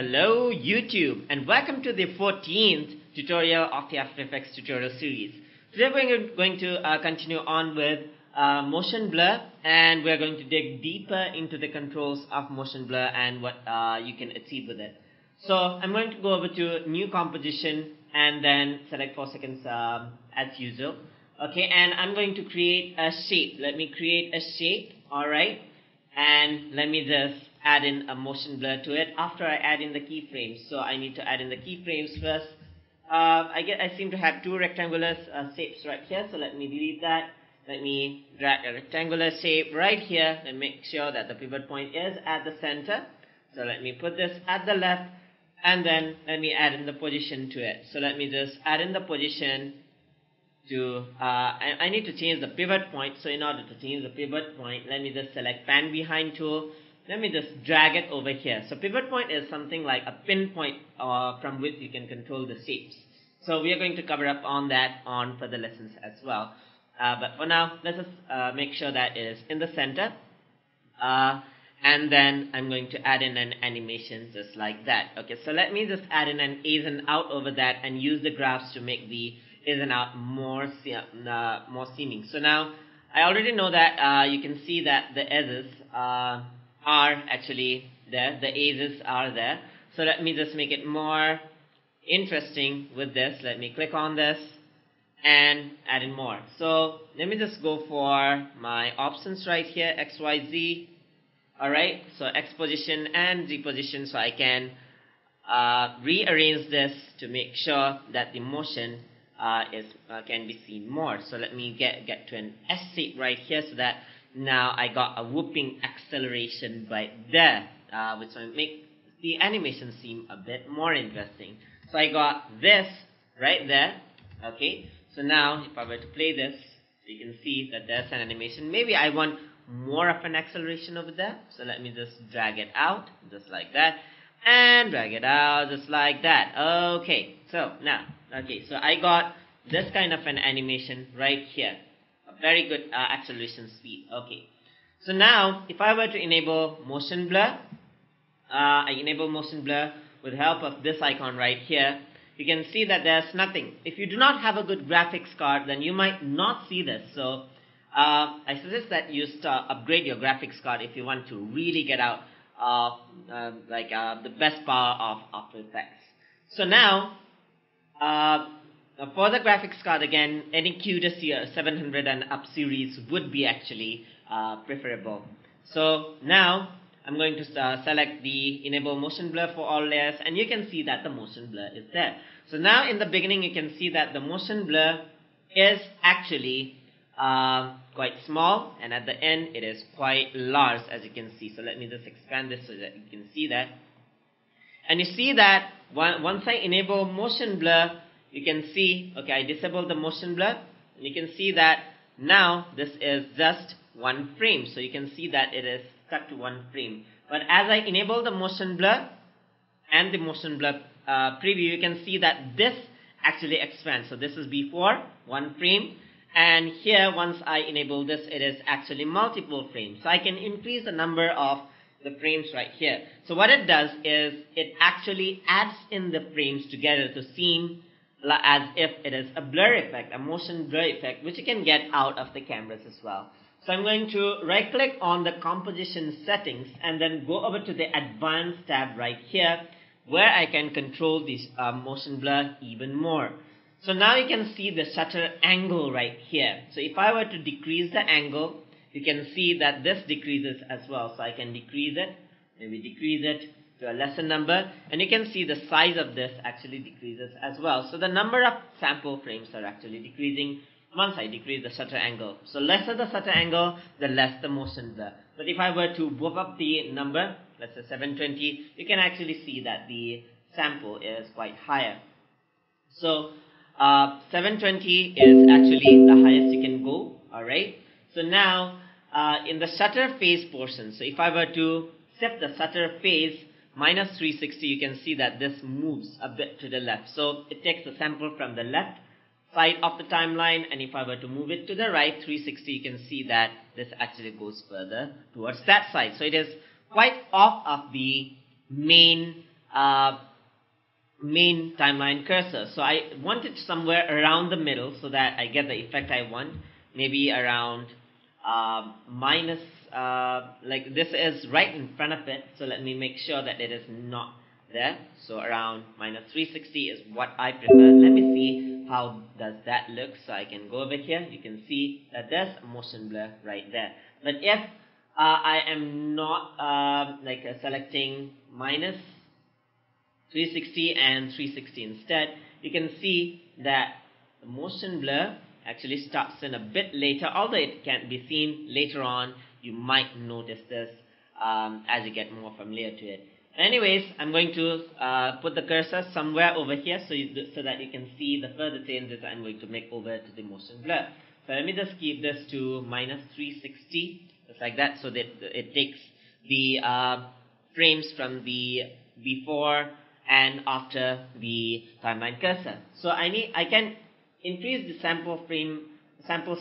Hello YouTube, and welcome to the 14th tutorial of the After Effects tutorial series. Today we're going to continue on with Motion Blur, and we're going to dig deeper into the controls of Motion Blur and what you can achieve with it. So I'm going to go over to New Composition and then select 4 seconds as usual. Okay, and I'm going to create a shape. Let me create a shape, alright, and let me just add in a motion blur to it after I add in the keyframes. So I need to add in the keyframes first. I seem to have two rectangular shapes right here, so let me delete that. Let me drag a rectangular shape right here and make sure that the pivot point is at the center. So let me put this at the left, and then let me add in the position to it. So let me just add in the position to, I need to change the pivot point. So in order to change the pivot point, let me just select Pan Behind tool. Let me just drag it over here. So pivot point is something like a pinpoint from which you can control the shapes. So we are going to cover up on that on further lessons as well. But for now, let's just make sure that it is in the center. And then I'm going to add in an animation just like that. Okay, so let me just add in an A's and out over that and use the graphs to make the A's and out more seeming. So now, I already know that you can see that the A's are actually there, the A's are there. So let me just make it more interesting with this. Let me click on this and add in more. So let me just go for my options right here, X, Y, Z. Alright, so X position and Z position, so I can rearrange this to make sure that the motion can be seen more. So let me get to an S shape right here, so that now I got a whooping acceleration right there, which will make the animation seem a bit more interesting. So I got this right there. Okay, so now if I were to play this, you can see that there's an animation. Maybe I want more of an acceleration over there, so let me just drag it out just like that, and drag it out just like that. Okay, so now, okay, so I got this kind of an animation right here. Very good acceleration speed. Okay, so now if I were to enable motion blur, I enable motion blur with the help of this icon right here. You can see that there's nothing. If you do not have a good graphics card, then you might not see this. So I suggest that you upgrade your graphics card if you want to really get out the best power of After Effects. So now, for the graphics card, again, any QTC 700 and up series would be actually preferable. So now I'm going to select the enable motion blur for all layers, and you can see that the motion blur is there. So now in the beginning, you can see that the motion blur is actually quite small, and at the end it is quite large, as you can see. So let me just expand this so that you can see that. And you see that once I enable motion blur, you can see, okay, I disabled the motion blur, and you can see that now this is just one frame. So you can see that it is stuck to one frame. But as I enable the motion blur and the motion blur preview, you can see that this actually expands. So this is before, one frame, and here once I enable this, it is actually multiple frames. So I can increase the number of the frames right here. So what it does is it actually adds in the frames together to seem as if it is a blur effect, a motion blur effect, which you can get out of the cameras as well. So I'm going to right click on the composition settings and then go over to the advanced tab right here, where I can control this motion blur even more. So now you can see the shutter angle right here. So if I were to decrease the angle, you can see that this decreases as well. So I can decrease it, maybe decrease it to a lesser number, and you can see the size of this actually decreases as well. So the number of sample frames are actually decreasing once I decrease the shutter angle. So lesser the shutter angle, the less the motion blur. But if I were to bump up the number, let's say 720, you can actually see that the sample is quite higher. So 720 is actually the highest you can go. Alright, so now in the shutter phase portion, so if I were to set the shutter phase -360, you can see that this moves a bit to the left. So it takes the sample from the left side of the timeline, and if I were to move it to the right 360, you can see that this actually goes further towards that side. So it is quite off of the main main timeline cursor. So I want it somewhere around the middle so that I get the effect I want, maybe around minus, like this is right in front of it, so let me make sure that it is not there. So around minus 360 is what I prefer. Let me see how does that look. So I can go over here, you can see that there's a motion blur right there. But if I am not like selecting minus 360 and 360 instead, you can see that the motion blur actually starts in a bit later, although it can be seen later on. You might notice this as you get more familiar to it. Anyways, I'm going to put the cursor somewhere over here so that you can see the further changes I'm going to make over to the motion blur. So let me just keep this to minus 360, just like that, so that it takes the frames from the before and after the timeline cursor. So I can increase the samples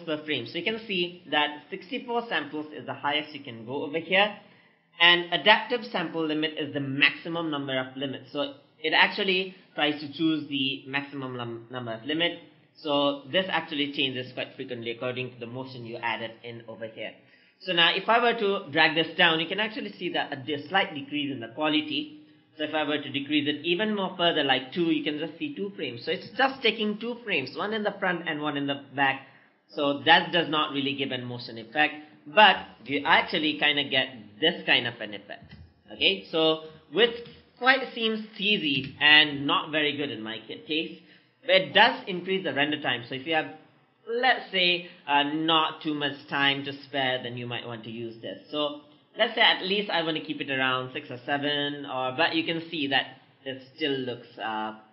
per frame. So you can see that 64 samples is the highest you can go over here, and adaptive sample limit is the maximum number of limits. So it actually tries to choose the maximum number of limit. So this actually changes quite frequently according to the motion you added in over here. So now if I were to drag this down, you can actually see that a slight decrease in the quality. So if I were to decrease it even more further, like 2, you can just see 2 frames. So it's just taking 2 frames, one in the front and one in the back. So that does not really give a motion effect, but you actually kind of get this kind of an effect. Okay, so which quite seems easy and not very good in my case, but it does increase the render time. So if you have, let's say, not too much time to spare, then you might want to use this. So let's say at least I want to keep it around 6 or 7, or but you can see that it still looks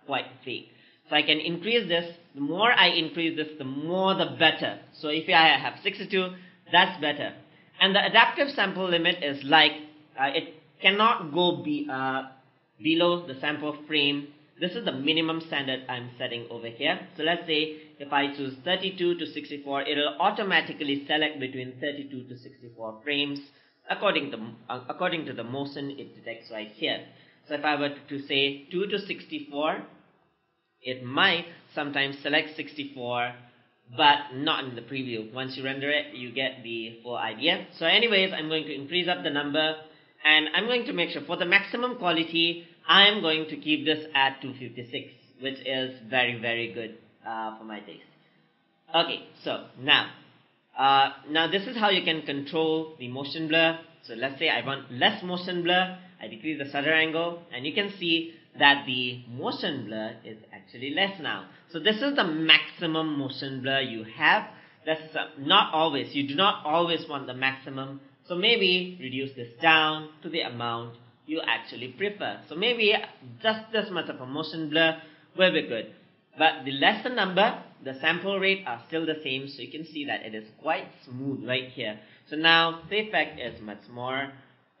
quite fake. So I can increase this. The more I increase this, the more the better. So if I have 62, that's better. And the adaptive sample limit is like it cannot go below the sample frame. This is the minimum standard I'm setting over here. So let's say if I choose 32 to 64, it'll automatically select between 32 to 64 frames. According to the motion it detects right here. So if I were to say 2 to 64, it might sometimes select 64, but not in the preview. Once you render it, you get the full idea. So anyways, I'm going to increase up the number, and I'm going to make sure for the maximum quality, I'm going to keep this at 256, which is very, very good for my taste. Okay, so now. Now this is how you can control the motion blur. So let's say I want less motion blur, I decrease the shutter angle, and you can see that the motion blur is actually less now. So this is the maximum motion blur you have. That's not always, you do not always want the maximum. So maybe reduce this down to the amount you actually prefer. So maybe just this much of a motion blur will be good. But the lesser number, the sample rate are still the same, so you can see that it is quite smooth right here. So now the effect is much more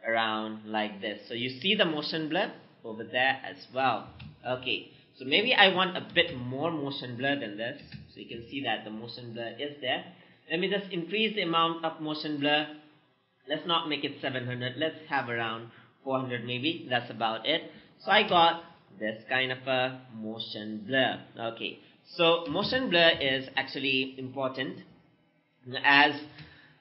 around like this. So you see the motion blur over there as well. Okay, so maybe I want a bit more motion blur than this. So you can see that the motion blur is there. Let me just increase the amount of motion blur. Let's not make it 700. Let's have around 400 maybe. That's about it. So I got this kind of a motion blur. Okay, so motion blur is actually important as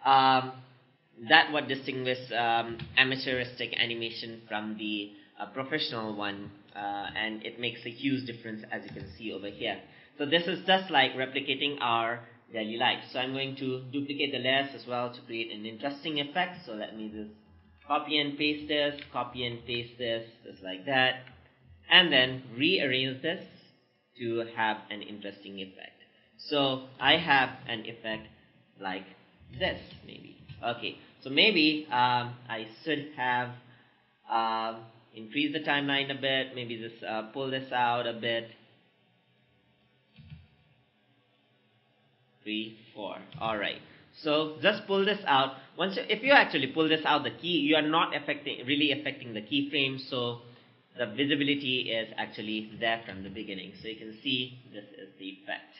that what distinguishes amateuristic animation from the professional one, and it makes a huge difference as you can see over here. So this is just like replicating our daily life. So I'm going to duplicate the layers as well to create an interesting effect. So let me just copy and paste this, just like that, and then rearrange this to have an interesting effect. So I have an effect like this maybe. Okay, so maybe I should have increased the timeline a bit, maybe just pull this out a bit. 3, 4, alright. So just pull this out. If you actually pull this out, the key, you are not really affecting the keyframe, so the visibility is actually there from the beginning. So you can see this is the effect.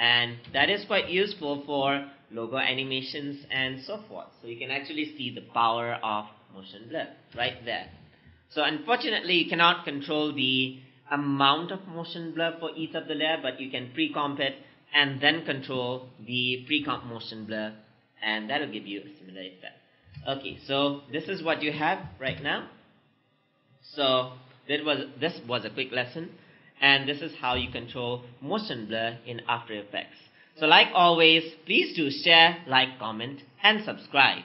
And that is quite useful for logo animations and so forth. So you can actually see the power of motion blur right there. So unfortunately, you cannot control the amount of motion blur for each of the layer, but you can pre-comp it and then control the pre-comp motion blur, and that'll give you a similar effect. Okay, so this is what you have right now. So this was a quick lesson, and this is how you control motion blur in After Effects. So like always, please do share, like, comment, and subscribe.